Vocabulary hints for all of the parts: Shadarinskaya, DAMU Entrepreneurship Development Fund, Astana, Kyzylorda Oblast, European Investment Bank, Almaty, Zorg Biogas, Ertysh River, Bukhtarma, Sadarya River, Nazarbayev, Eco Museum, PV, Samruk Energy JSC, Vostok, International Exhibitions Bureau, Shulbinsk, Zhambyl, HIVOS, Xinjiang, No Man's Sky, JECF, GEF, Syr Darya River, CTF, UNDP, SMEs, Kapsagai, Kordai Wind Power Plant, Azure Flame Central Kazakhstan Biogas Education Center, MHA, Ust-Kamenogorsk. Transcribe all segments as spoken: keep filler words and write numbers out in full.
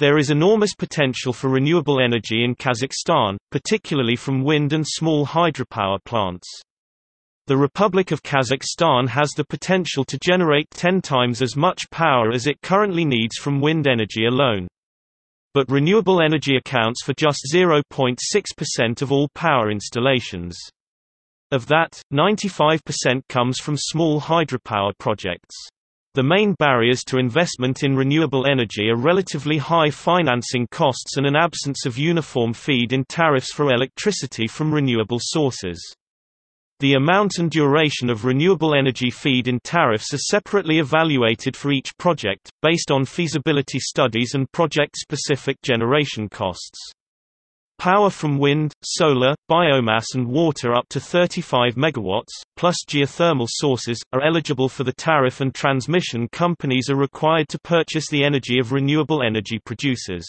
There is enormous potential for renewable energy in Kazakhstan, particularly from wind and small hydropower plants. The Republic of Kazakhstan has the potential to generate ten times as much power as it currently needs from wind energy alone. But renewable energy accounts for just zero point six percent of all power installations. Of that, ninety-five percent comes from small hydropower projects. The main barriers to investment in renewable energy are relatively high financing costs and an absence of uniform feed-in tariffs for electricity from renewable sources. The amount and duration of renewable energy feed-in tariffs are separately evaluated for each project, based on feasibility studies and project-specific generation costs. Power from wind, solar, biomass and water up to thirty-five megawatts, plus geothermal sources, are eligible for the tariff, and transmission companies are required to purchase the energy of renewable energy producers.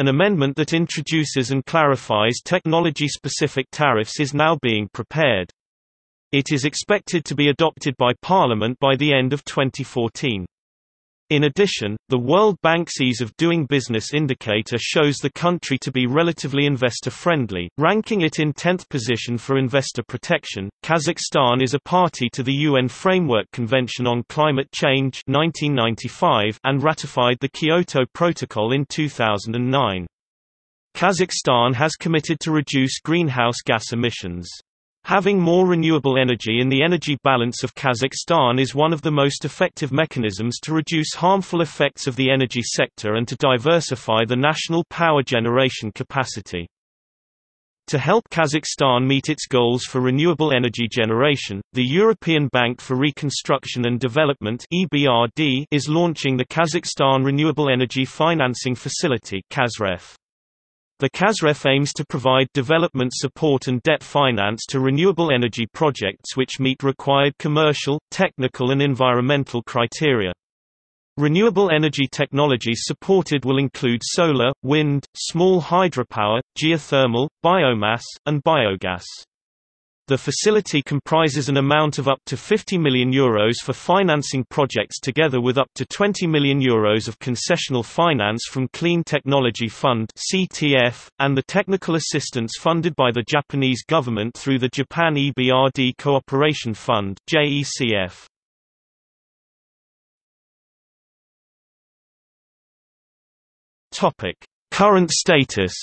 An amendment that introduces and clarifies technology-specific tariffs is now being prepared. It is expected to be adopted by Parliament by the end of twenty fourteen. In addition, the World Bank's Ease of Doing Business indicator shows the country to be relatively investor-friendly, ranking it in tenth position for investor protection. Kazakhstan is a party to the U N Framework Convention on Climate Change nineteen ninety-five and ratified the Kyoto Protocol in two thousand nine. Kazakhstan has committed to reduce greenhouse gas emissions. Having more renewable energy in the energy balance of Kazakhstan is one of the most effective mechanisms to reduce harmful effects of the energy sector and to diversify the national power generation capacity. To help Kazakhstan meet its goals for renewable energy generation, the European Bank for Reconstruction and Development (E B R D) is launching the Kazakhstan Renewable Energy Financing Facility (KazREF). The KazREF aims to provide development support and debt finance to renewable energy projects which meet required commercial, technical and environmental criteria. Renewable energy technologies supported will include solar, wind, small hydropower, geothermal, biomass, and biogas. The facility comprises an amount of up to fifty million euros for financing projects together with up to twenty million euros of concessional finance from Clean Technology Fund (C T F) and the technical assistance funded by the Japanese government through the Japan E B R D Cooperation Fund (J E C F). Topic: Current status.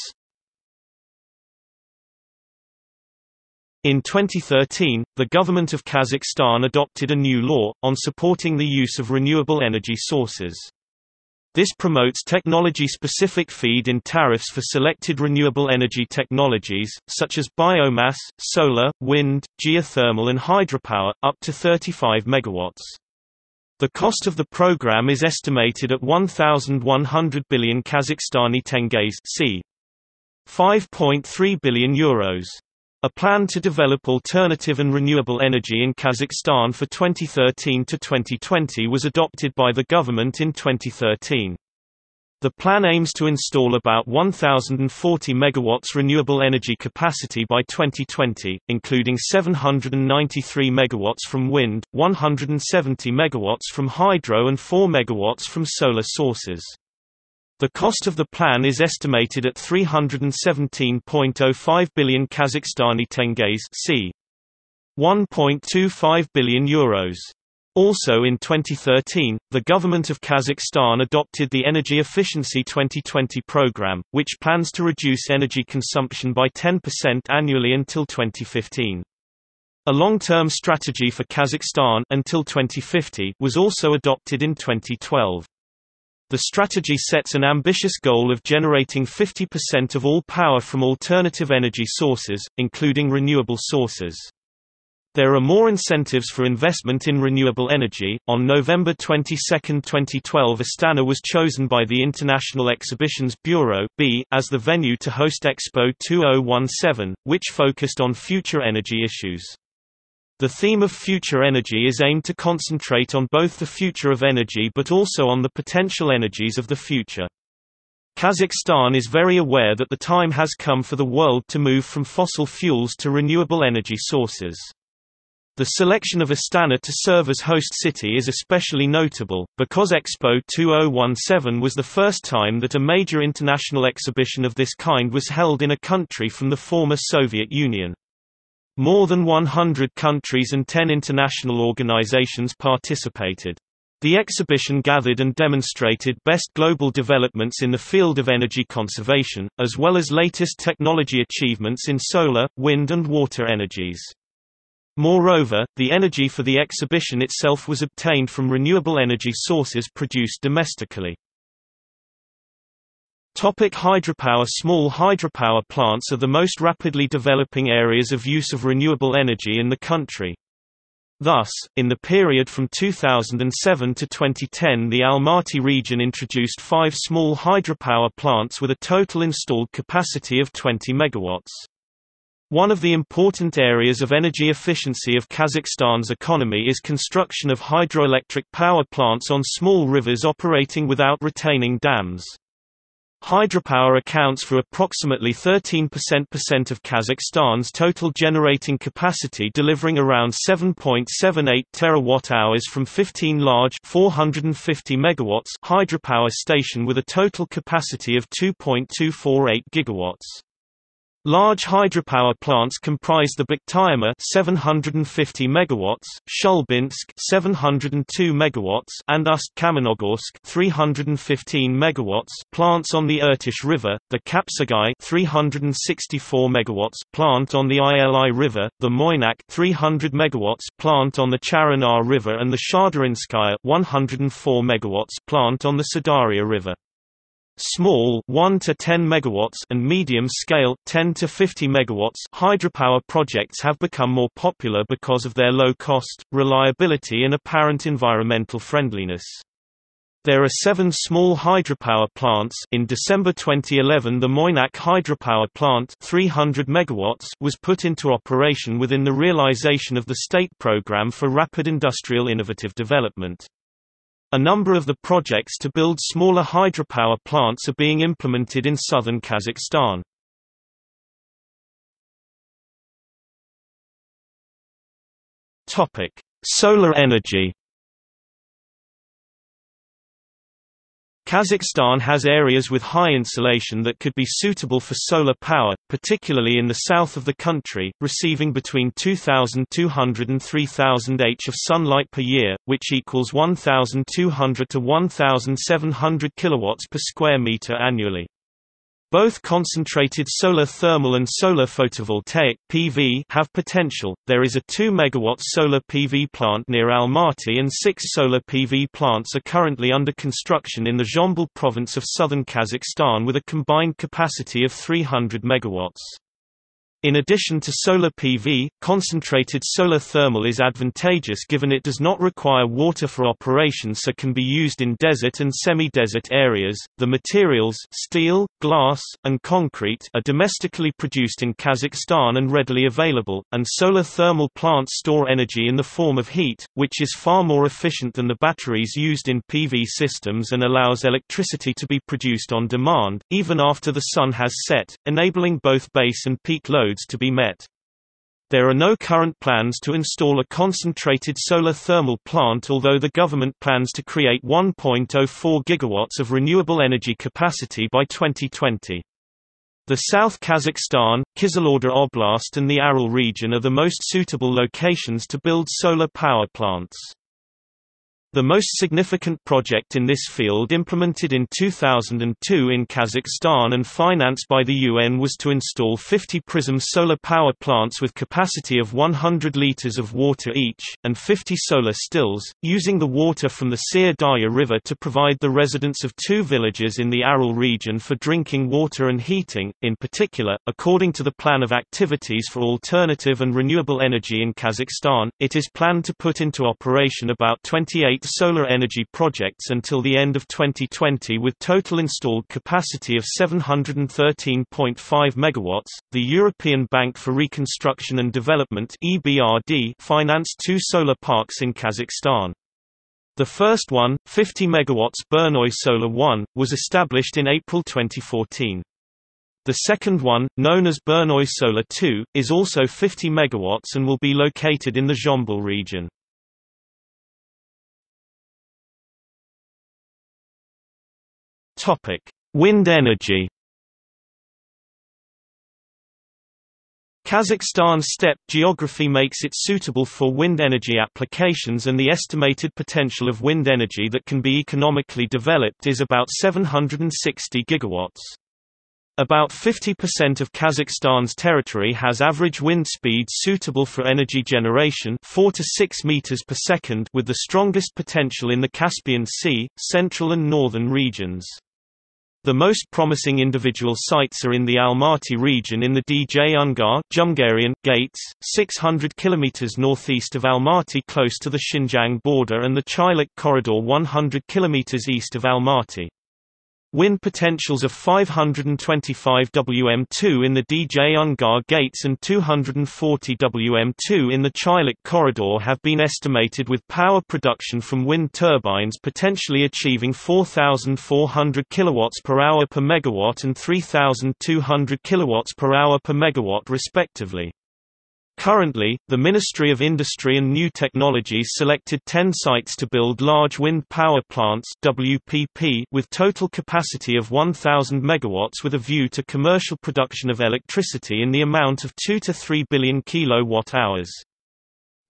In twenty thirteen, the government of Kazakhstan adopted a new law, on supporting the use of renewable energy sources. This promotes technology-specific feed-in tariffs for selected renewable energy technologies, such as biomass, solar, wind, geothermal and hydropower, up to thirty-five megawatts. The cost of the program is estimated at one thousand one hundred billion Kazakhstani tenges, c. five point three billion euros. A plan to develop alternative and renewable energy in Kazakhstan for twenty thirteen to twenty twenty was adopted by the government in twenty thirteen. The plan aims to install about one thousand forty megawatts renewable energy capacity by twenty twenty, including seven hundred ninety-three megawatts from wind, one hundred seventy megawatts from hydro and four megawatts from solar sources. The cost of the plan is estimated at three hundred seventeen point zero five billion Kazakhstani tenges, c. one point two five billion euros. Also in twenty thirteen, the government of Kazakhstan adopted the Energy Efficiency twenty twenty program, which plans to reduce energy consumption by ten percent annually until twenty fifteen. A long-term strategy for Kazakhstan until twenty fifty was also adopted in twenty twelve. The strategy sets an ambitious goal of generating fifty percent of all power from alternative energy sources, including renewable sources. There are more incentives for investment in renewable energy. On November twenty-second, twenty twelve, Astana was chosen by the International Exhibitions Bureau (B) as the venue to host Expo twenty seventeen, which focused on future energy issues. The theme of future energy is aimed to concentrate on both the future of energy but also on the potential energies of the future. Kazakhstan is very aware that the time has come for the world to move from fossil fuels to renewable energy sources. The selection of Astana to serve as host city is especially notable, because Expo two thousand seventeen was the first time that a major international exhibition of this kind was held in a country from the former Soviet Union. More than one hundred countries and ten international organizations participated. The exhibition gathered and demonstrated best global developments in the field of energy conservation, as well as latest technology achievements in solar, wind and water energies. Moreover, the energy for the exhibition itself was obtained from renewable energy sources produced domestically. Topic: hydropower. Small hydropower plants are the most rapidly developing areas of use of renewable energy in the country. Thus, in the period from two thousand seven to twenty ten, the Almaty region introduced five small hydropower plants with a total installed capacity of twenty megawatts. One of the important areas of energy efficiency of Kazakhstan's economy is construction of hydroelectric power plants on small rivers operating without retaining dams. Hydropower accounts for approximately thirteen percent of Kazakhstan's total generating capacity, delivering around seven point seven eight terawatt hours from fifteen large four hundred fifty megawatts hydropower stations with a total capacity of two point two four eight gigawatts. Large hydropower plants comprise the Bukhtarma seven hundred fifty megawatts, Shulbinsk seven hundred two megawatts, and Ust-Kamenogorsk three hundred fifteen megawatts plants on the Ertysh River, the Kapsagai three hundred sixty-four megawatts plant on the Ili River, the Moynak three hundred megawatts plant on the Charanar River, and the Shadarinskaya one hundred four megawatts plant on the Sadarya River. Small one to ten megawatts and medium scale ten to fifty megawatts hydropower projects have become more popular because of their low cost, reliability and apparent environmental friendliness. There are seven small hydropower plants. In December twenty eleven, the Moynak hydropower plant three hundred megawatts was put into operation within the realization of the state program for rapid industrial innovative development. A number of the projects to build smaller hydropower plants are being implemented in southern Kazakhstan. Topic: solar energy. Kazakhstan has areas with high insolation that could be suitable for solar power, particularly in the south of the country, receiving between two thousand two hundred and three thousand hours of sunlight per year, which equals one thousand two hundred to one thousand seven hundred kilowatts per square meter annually. Both concentrated solar thermal and solar photovoltaic (P V) have potential. There is a two megawatt solar P V plant near Almaty, and six solar P V plants are currently under construction in the Zhambyl province of southern Kazakhstan with a combined capacity of three hundred megawatts. In addition to solar P V, concentrated solar thermal is advantageous given it does not require water for operation, so can be used in desert and semi-desert areas. The materials, steel, glass, and concrete, are domestically produced in Kazakhstan and readily available, and solar thermal plants store energy in the form of heat, which is far more efficient than the batteries used in P V systems and allows electricity to be produced on demand, even after the sun has set, enabling both base and peak loads to be met. There are no current plans to install a concentrated solar thermal plant, although the government plans to create one point zero four gigawatts of renewable energy capacity by twenty twenty. The South Kazakhstan, Kyzylorda Oblast and the Aral region are the most suitable locations to build solar power plants. The most significant project in this field, implemented in two thousand two in Kazakhstan and financed by the U N, was to install fifty PRISM solar power plants with capacity of one hundred liters of water each, and fifty solar stills, using the water from the Syr Darya River to provide the residents of two villages in the Aral region for drinking water and heating. In particular, according to the Plan of Activities for Alternative and Renewable Energy in Kazakhstan, it is planned to put into operation about twenty-eight solar energy projects until the end of twenty twenty, with total installed capacity of seven hundred thirteen point five megawatts. The European Bank for Reconstruction and Development (E B R D) financed two solar parks in Kazakhstan. The first one, fifty megawatts Burnoye Solar one, was established in April twenty fourteen. The second one, known as Burnoye Solar two, is also fifty megawatts and will be located in the Zhambyl region. Wind energy. Kazakhstan's steppe geography makes it suitable for wind energy applications, and the estimated potential of wind energy that can be economically developed is about seven hundred sixty gigawatts. About fifty percent of Kazakhstan's territory has average wind speeds suitable for energy generation, four to six meters per second, with the strongest potential in the Caspian Sea, central and northern regions. The most promising individual sites are in the Almaty region in the D J Ungar Dzungarian Gates, six hundred kilometers northeast of Almaty close to the Xinjiang border, and the Chilik Corridor one hundred kilometers east of Almaty. Wind potentials of five hundred twenty-five watts per meter two in the D J Ungar Gates and two hundred forty watts per meter two in the Chilik Corridor have been estimated, with power production from wind turbines potentially achieving four thousand four hundred kilowatts per hour per megawatt and three thousand two hundred kilowatts per hour per megawatt respectively. Currently, the Ministry of Industry and New Technologies selected ten sites to build large wind power plants (W P P) with total capacity of one thousand megawatts, with a view to commercial production of electricity in the amount of two to three billion kilowatt hours.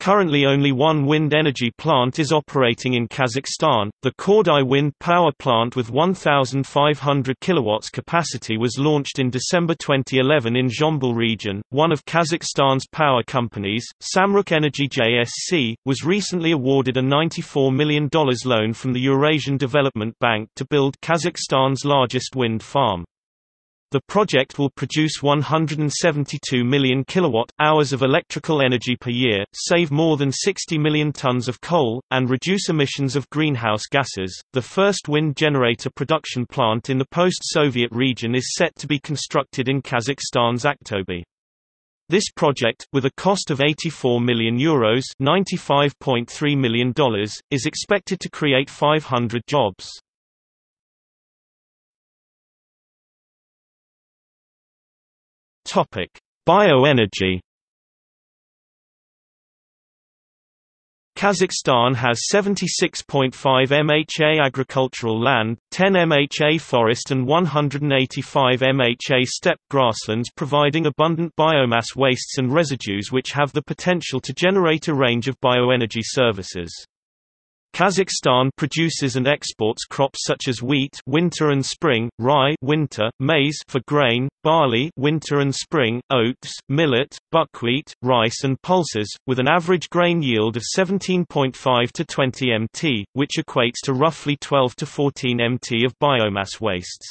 Currently, only one wind energy plant is operating in Kazakhstan. The Kordai Wind Power Plant with one thousand five hundred kilowatts capacity was launched in December twenty eleven in Zhambyl region. One of Kazakhstan's power companies, Samruk Energy J S C, was recently awarded a ninety-four million dollars loan from the Eurasian Development Bank to build Kazakhstan's largest wind farm. The project will produce one hundred seventy-two million kilowatt hours of electrical energy per year, save more than sixty million tons of coal, and reduce emissions of greenhouse gases. The first wind generator production plant in the post-Soviet region is set to be constructed in Kazakhstan's Aktobe. This project, with a cost of eighty-four million euros, ninety-five point three million dollars, is expected to create five hundred jobs. Topic: Bioenergy. Kazakhstan has seventy-six point five M H A agricultural land, ten M H A forest and one hundred eighty-five M H A steppe grasslands, providing abundant biomass wastes and residues which have the potential to generate a range of bioenergy services. Kazakhstan produces and exports crops such as wheat winter and spring, rye winter, maize for grain, barley winter and spring, oats, millet, buckwheat, rice and pulses, with an average grain yield of seventeen point five to twenty M T, which equates to roughly twelve to fourteen M T of biomass wastes.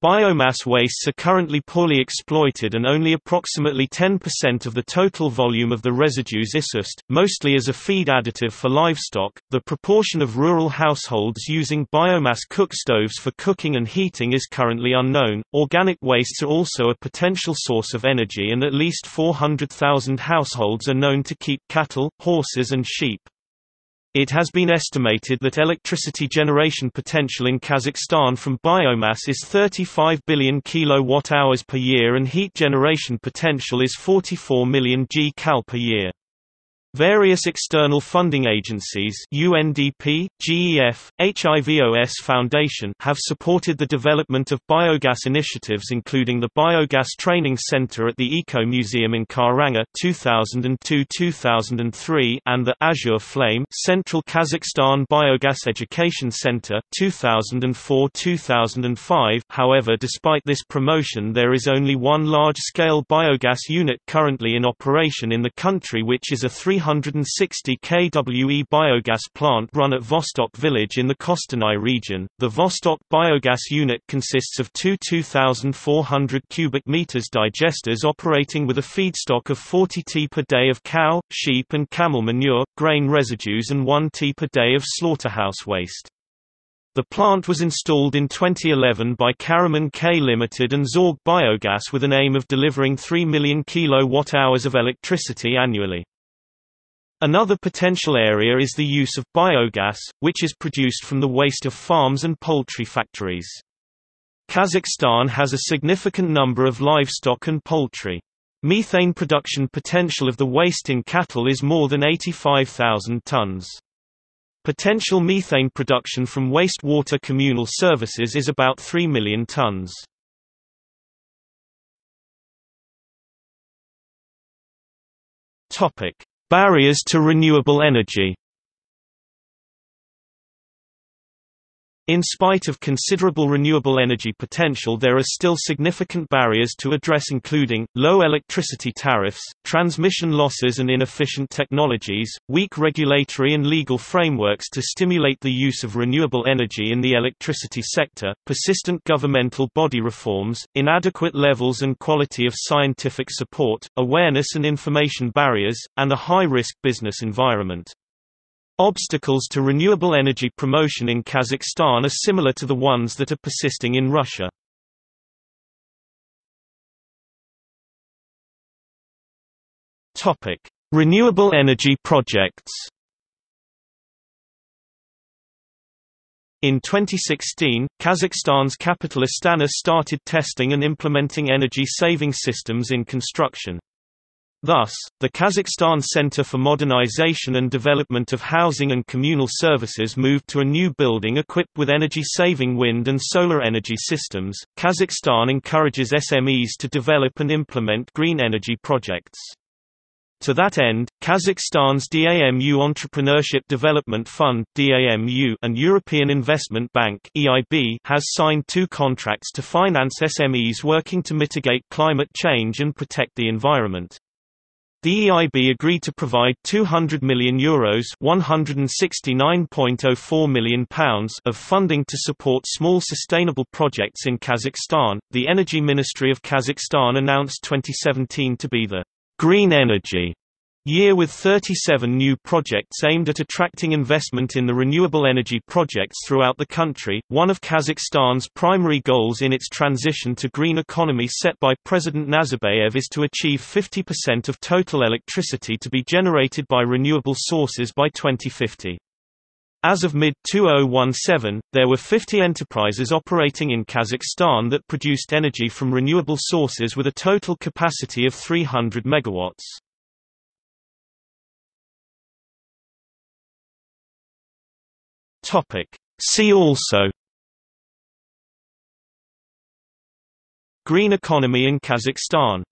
Biomass wastes are currently poorly exploited, and only approximately ten percent of the total volume of the residues is used, mostly as a feed additive for livestock. The proportion of rural households using biomass cook stoves for cooking and heating is currently unknown. Organic wastes are also a potential source of energy, and at least four hundred thousand households are known to keep cattle, horses, and sheep. It has been estimated that electricity generation potential in Kazakhstan from biomass is thirty-five billion kilowatt hours per year, and heat generation potential is forty-four million gcal per year. Various external funding agencies, U N D P, G E F, H I V O S Foundation, have supported the development of biogas initiatives, including the Biogas Training Center at the Eco Museum in Karanga two thousand two to two thousand three and the Azure Flame Central Kazakhstan Biogas Education Center two thousand four to two thousand five. However, despite this promotion, there is only one large-scale biogas unit currently in operation in the country, which is a three hundred sixty kilowatt biogas plant run at Vostok village in the Kostanai region. The Vostok biogas unit consists of two two thousand four hundred cubic meters digesters operating with a feedstock of forty tons per day of cow, sheep and camel manure, grain residues and one ton per day of slaughterhouse waste. The plant was installed in twenty eleven by Karaman K Limited and Zorg Biogas, with an aim of delivering three million kilowatt hours of electricity annually. Another potential area is the use of biogas, which is produced from the waste of farms and poultry factories. Kazakhstan has a significant number of livestock and poultry. Methane production potential of the waste in cattle is more than eighty-five thousand tons. Potential methane production from wastewater communal services is about three million tons. Topic: Barriers to renewable energy. In spite of considerable renewable energy potential, there are still significant barriers to address, including low electricity tariffs, transmission losses and inefficient technologies, weak regulatory and legal frameworks to stimulate the use of renewable energy in the electricity sector, persistent governmental body reforms, inadequate levels and quality of scientific support, awareness and information barriers, and a high-risk business environment. Obstacles to renewable energy promotion in Kazakhstan are similar to the ones that are persisting in Russia. Topic: Renewable energy projects. In twenty sixteen, Kazakhstan's capital Astana started testing and implementing energy-saving systems in construction. Thus, the Kazakhstan Center for Modernization and Development of Housing and Communal Services moved to a new building equipped with energy-saving wind and solar energy systems. Kazakhstan encourages S M Es to develop and implement green energy projects. To that end, Kazakhstan's DAMU Entrepreneurship Development Fund (D A M U) and European Investment Bank (E I B) has signed two contracts to finance S M Es working to mitigate climate change and protect the environment. The E I B agreed to provide two hundred million euros, one hundred sixty-nine point zero four million pounds of funding to support small sustainable projects in Kazakhstan. The Energy Ministry of Kazakhstan announced twenty seventeen to be the Green Energy Year, with thirty-seven new projects aimed at attracting investment in the renewable energy projects throughout the country, one of Kazakhstan's primary goals in its transition to green economy set by President Nazarbayev is to achieve fifty percent of total electricity to be generated by renewable sources by twenty fifty. As of mid two thousand seventeen, there were fifty enterprises operating in Kazakhstan that produced energy from renewable sources with a total capacity of three hundred megawatts. See also: Green economy in Kazakhstan.